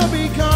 to become.